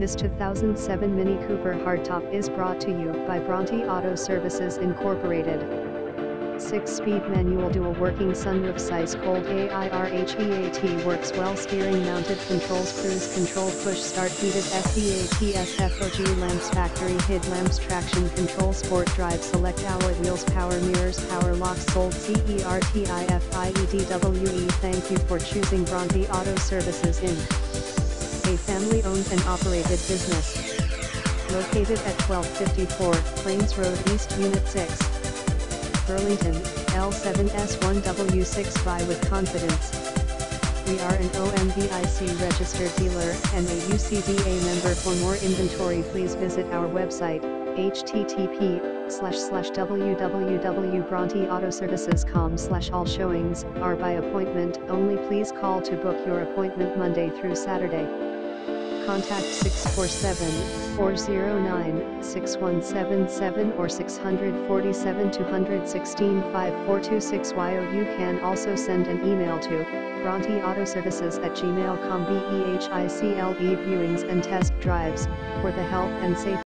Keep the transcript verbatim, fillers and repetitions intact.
This two thousand seven Mini Cooper hardtop is brought to you by Bronte Auto Services Incorporated. six-speed manual dual working sunroof size cold AIRHEAT works well. Steering mounted controls, cruise control, push start, heated S E A T S F O G lamps, factory hid lamps, traction control, sport drive, select alloy wheels, power mirrors, power locks. Sold C E R T I F I E D W E. Thank you for choosing Bronte Auto Services Incorporated, a family-owned and operated business, located at twelve fifty-four Plains Road East, Unit six, Burlington, L seven S one W six Y. With confidence, we are an O M V I C registered dealer and a U C B A member. For more inventory, please visit our website, H T T P colon slash slash www dot bronte auto services dot com slash. All showings are by appointment only. Please call to book your appointment Monday through Saturday. Contact six four seven, four zero nine, six one seven seven or six four seven, two one six, five four two six. You can also send an email to bronte auto services at gmail dot com. BEHICLE viewings and test drives for the health and safety